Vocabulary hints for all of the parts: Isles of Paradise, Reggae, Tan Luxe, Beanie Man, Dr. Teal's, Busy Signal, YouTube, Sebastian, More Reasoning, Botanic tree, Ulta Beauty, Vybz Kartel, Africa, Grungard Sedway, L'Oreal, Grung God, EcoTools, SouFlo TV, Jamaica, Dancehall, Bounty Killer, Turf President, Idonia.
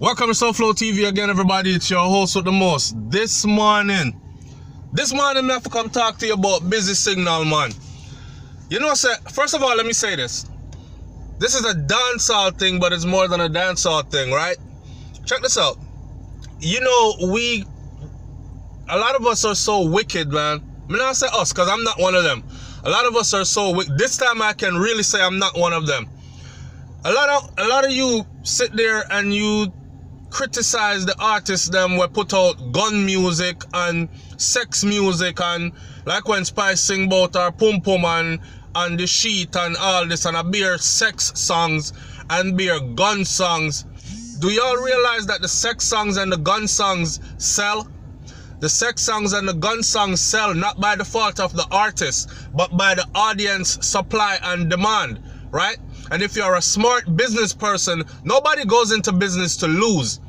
Welcome to SouFlo TV again, everybody. It's your host with the most. This morning, I'm going to come talk to you about Busy Signal, man. You know, sir, first of all, let me say this. This is a dancehall thing, but it's more than a dancehall thing, right? Check this out. You know, a lot of us are so wicked, man. I'm not say us, because I'm not one of them. A lot of us are so wicked. This time I can really say I'm not one of them. A lot of you sit there and you criticize the artists them were put out gun music and sex music, and like when Spice sing about her pum pum and the sheet and all this, and a bare sex songs and bare gun songs. Do y'all realize that the sex songs and the gun songs sell? The sex songs and the gun songs sell not by the fault of the artist, but by the audience supply and demand, right? And if you're a smart business person, nobody goes into business to lose.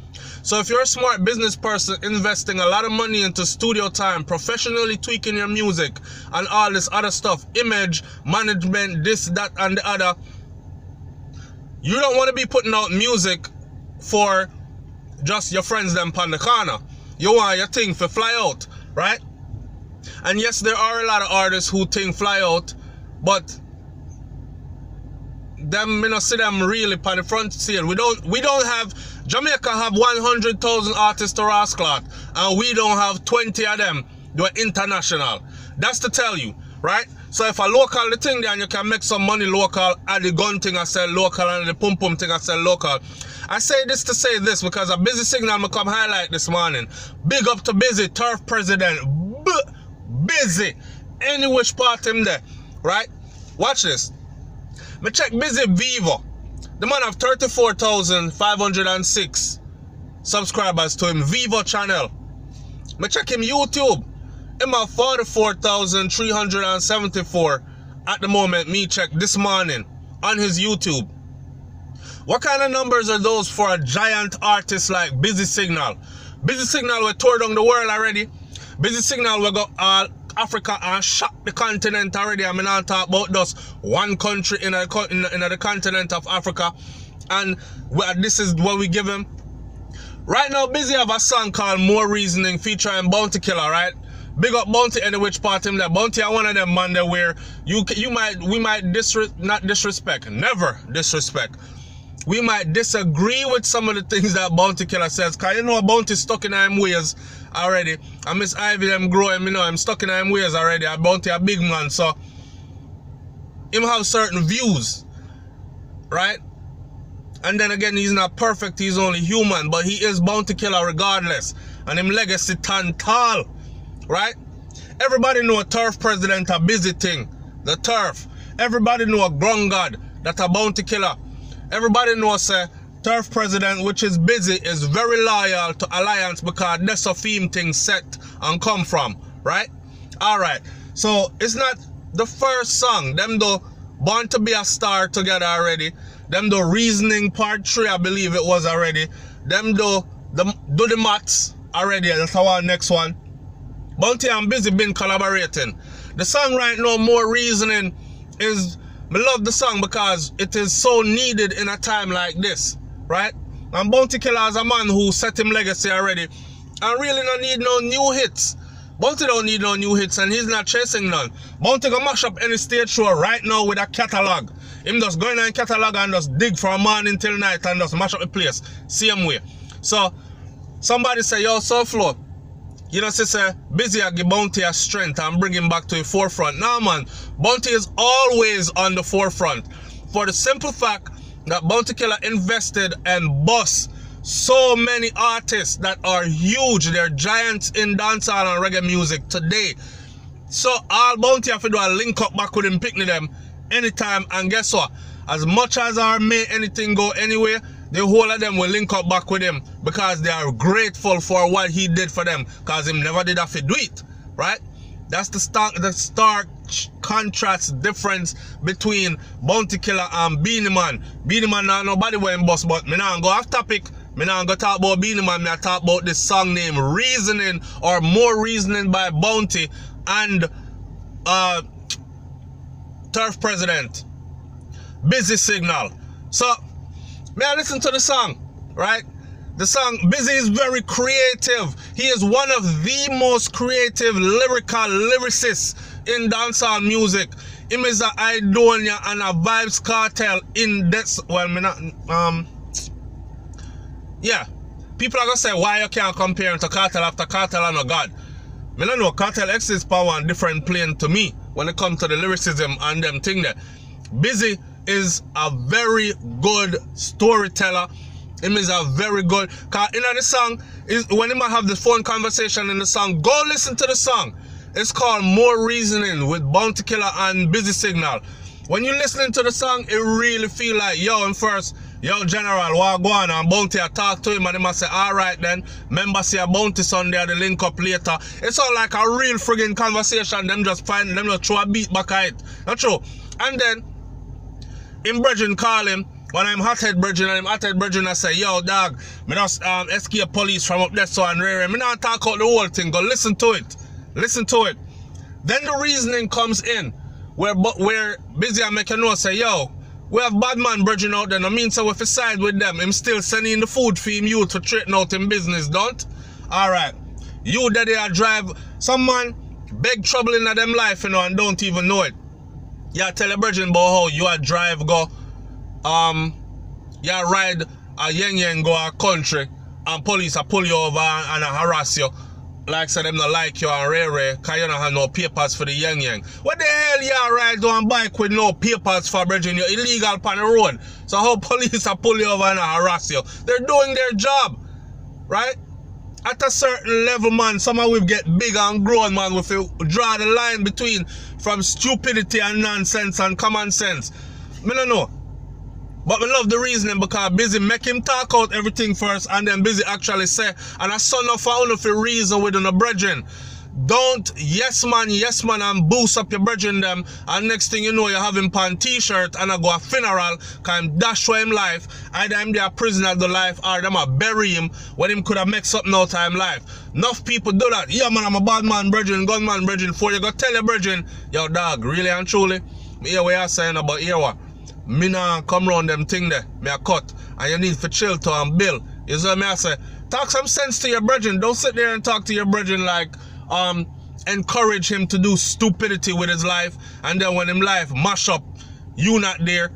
So if you're a smart business person investing a lot of money into studio time, professionally tweaking your music and all this other stuff, image, management, this, that, and the other, you don't want to be putting out music for just your friends them pon the corner. You want your thing for fly out, right? And yes, there are a lot of artists who think fly out, but them, you know, see them really on the front seat. We don't have, Jamaica have 100,000 artists to Rasclot, and we don't have 20 of them. They're international. That's to tell you, right? So if a local the thing there and you can make some money local, and the gun thing I sell local, and the pum pum thing I sell local. I say this to say this because a Busy Signal I'm gonna come highlight this morning. Big up to Busy, Turf President. Busy. Any which part him there, right? Watch this. Me check Busy Vivo. The man have 34,506 subscribers to him Vivo channel. Me check him YouTube. Him have 44,374 at the moment. Me check this morning on his YouTube. What kind of numbers are those for a giant artist like Busy Signal? Busy Signal we toured down the world already. Busy Signal we got all Africa and shot the continent already. I mean, I talk about just one country in the continent of Africa, and this is what we give him. Right now, Busy have a song called More Reasoning featuring Bounty Killer, right? Big up Bounty, any which part him that Bounty are one of them man there where we might never disrespect. We might disagree with some of the things that Bounty Killer says, cause you know Bounty stuck in them ways already. I miss Ivy them growing, you know, I'm stuck in them ways already. I Bounty a big man, so him have certain views, right? And then again, he's not perfect, he's only human, but he is Bounty Killer regardless. And him legacy stand tall, right? Everybody know a Turf President a Busy thing, the Turf. Everybody know a Ground God that a Bounty Killer. Everybody knows say Turf President, which is Busy, is very loyal to Alliance because that's a theme thing set and come from, right? Alright, so it's not the first song. Them though Born to Be a Star together already. Them though Reasoning Part 3, I believe it was already. Them though Do the Maths already, that's our next one. Bounty and Busy been collaborating. The song right now, More Reasoning, is... I love the song because it is so needed in a time like this, right? And Bounty Killer is a man who set him legacy already and really don't need no new hits. Bounty don't need no new hits and he's not chasing none. Bounty can mash up any stage show right now with a catalog. Him just going on catalog and just dig from morning till night and just mash up the place. Same way. So, somebody say, yo, SouFlo, you know, say Busy I give Bounty a strength and bring him back to the forefront. Nah, man, Bounty is always on the forefront for the simple fact that Bounty Killer invested and bossed so many artists that are huge. They're giants in dancehall and reggae music today. So all Bounty have to do a link up back with him, picking them anytime. And guess what? As much as I may anything go anywhere, the whole of them will link up back with him because they are grateful for what he did for them because him never did have to do it, right? That's the stark contrast difference between Bounty Killer and Beanie Man. Beanie Man not nobody wearing bus, but me not go off topic. Me not go talk about Beanie Man. Me talk about this song named Reasoning or More Reasoning by Bounty and Turf President. Busy Signal. So, may I listen to the song, right? The song Busy is very creative. He is one of the most creative lyrical lyricists in dancehall music. Him is a Idonia and a Vybz Kartel in this. Well, me not, yeah. People are gonna say why you can't compare him to Kartel after Kartel and a God. Me don't know, Kartel X is power on different plane to me when it comes to the lyricism and them thing there. Busy is a very good storyteller. Him is a very good, cause in the song is when him have the phone conversation in the song. Go listen to the song. It's called More Reasoning with Bounty Killer and Busy Signal. When you listening to the song, it really feel like, yo, and first, yo, General, what go on? And Bounty, I talk to him and him say, all right then, remember see a Bounty Sunday, the link up later. It's all like a real friggin' conversation. Them just find, them just throw a beat back at it. That's true. And then, him brethren call him. When I'm hothead brethren, and I'm hothead brethren, I say, yo, dog, me just escape police from up there, so and rare. Me not talk out the whole thing, go listen to it. Listen to it. Then the reasoning comes in, where Busy and make a note, say, yo, we have bad man brethren out there. I mean, so if you side with them, I'm still sending the food for him, you to threaten out in business, don't? All right. You that they are drive, some man, big trouble in them life, you know, and don't even know it. Yeah, tell a brethren about how you are drive, go. You ride a yen go a country and police a pull you over and harass you. Like say them not like you and rare cause you don't have no papers for the yen. What the hell you ride on bike with no papers for bridging? You're illegal upon the road. So how police a pull you over and harass you? They're doing their job. Right? At a certain level, man, somehow we get big and grown, man, if you draw the line between from stupidity and nonsense and common sense. Me don't know. But we love the reasoning because Busy make him talk out everything first and then Busy actually say, and I saw no found of a reason within the brethren. Don't yes man and boost up your brethren them and next thing you know you're having pan t-shirt and I go a funeral cause him dash for him life. Either him they are prisoner of the life or them a bury him when him could have make something out of him life. Enough people do that. Yeah man, I'm a bad man brethren, gunman brethren, for you go tell your brethren, yo dog, really and truly, me hear what you're saying about here what. Me nah come round them thing there, me a cut, and you need for chill to and bill. You see what me I say? Talk some sense to your brethren. Don't sit there and talk to your brethren like, encourage him to do stupidity with his life, and then when him life mash up, you not there.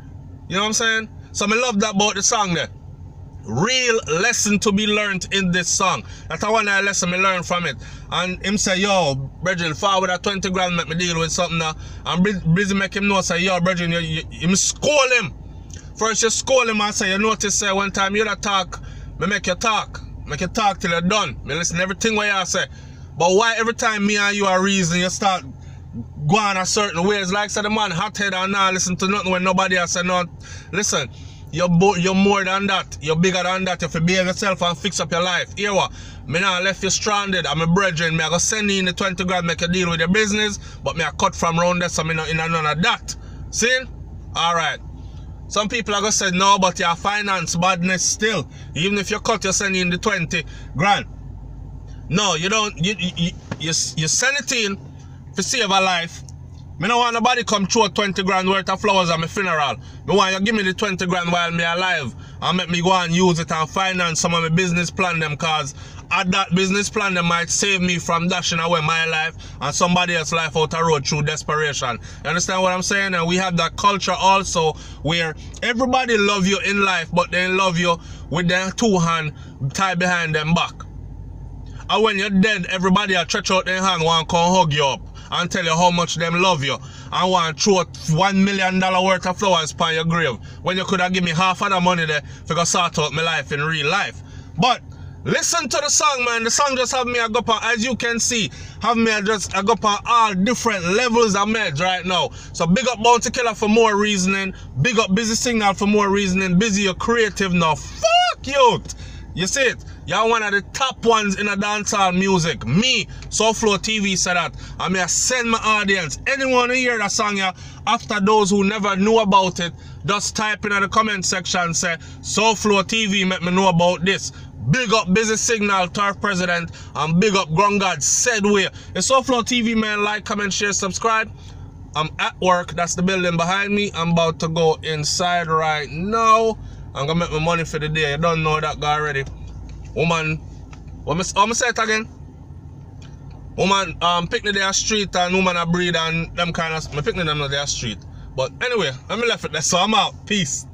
You know what I'm saying? So me love that about the song there. Real lesson to be learned in this song. That's one lesson me learned from it. And him say, yo, brethren, forward at 20 grand make me deal with something now. And Busy make him know, say, yo, brethren, you scold him. First you scold him and say, you notice say one time you da talk, me make you talk. Make you talk till you're done. Me listen everything what you say. But why every time me and you are reason, you start going a certain ways? Like say the man hothead and now listen to nothing when nobody else say no. Listen. You're more than that. You're bigger than that. You have to behave yourself and fix up your life. Here what? Me now left you stranded. I'm a brethren. Me I go send you in the 20 grand, make you deal with your business. But me I cut from round there, so me not in none of that. See? Alright. Some people are going to say, no, but your finance badness still. Even if you cut, you're sending in the 20 grand. No, you don't. You send it in to save a life. I don't want nobody come throw 20 grand worth of flowers at my funeral. Me want you give me the 20 grand while me alive and make me go and use it and finance some of my business plan them, cause at that business plan they might save me from dashing away my life and somebody else's life out the road through desperation. You understand what I'm saying? And we have that culture also where everybody love you in life but they love you with their two hands tied behind them back. And when you're dead, everybody will stretch out their hand and come hug you up and tell you how much them love you and want to throw $1 million worth of flowers upon your grave when you could have give me half of the money there for go sort out my life in real life. But listen to the song, man. The song just have me a go up on, as you can see, have me just a go up on all different levels of meds right now. So big up Bounty Killer for More Reasoning, big up Busy Signal for More Reasoning. Busy, you're creative now. Fuck you. You see it? You're one of the top ones in a dancehall music. Me, SouFlo TV said that. I may send my audience. Anyone who hear that song here, after those who never knew about it, just type in the comment section and say, SouFlo TV make me know about this. Big up Busy Signal, Turf President, and big up Grungard Sedway. It's SouFlo TV, man. Like, comment, share, subscribe. I'm at work. That's the building behind me. I'm about to go inside right now. I'm gonna make my money for the day. You don't know that guy already. woman, I'm gonna say it again. Woman picnic their street and woman a breed and them kind of, my picnic them on their street. But anyway, let me left it there, so I'm out. Peace.